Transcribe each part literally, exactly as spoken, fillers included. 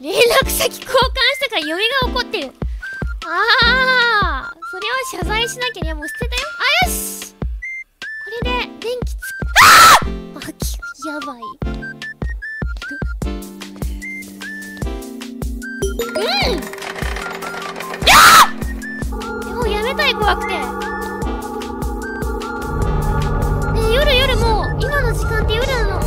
連絡先交換したから嫁が怒ってる。ああ、それは謝罪しなきゃ。いや、もう捨てたよ。あ、よし、これで電気つく。ああ、やばい。うん、やっもうやめたい、怖くて。え、夜夜もう今の時間って夜なの。ああ、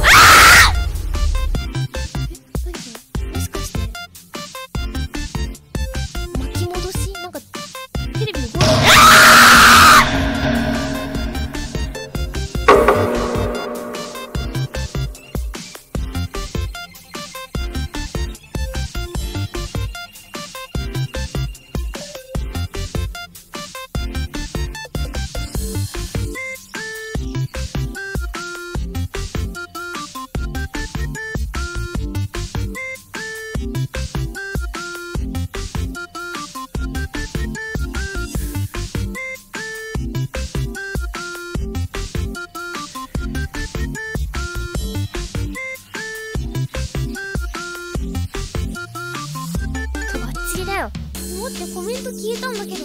コメント消えたんだけど。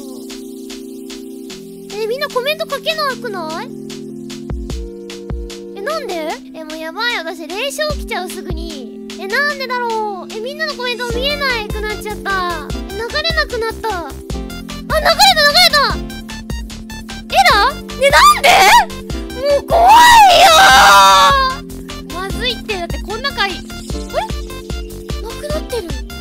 え、みんなコメント書けなくない？え、なんで？え、もうやばい、私霊障来ちゃう、すぐに。え、なんでだろう。え、みんなのコメント見えなくなっちゃった。え、流れなくなった。あ、流れた流れた。えら？ね、なんで？もう怖いよー。まずいって。だってこんな回あれなくなってる。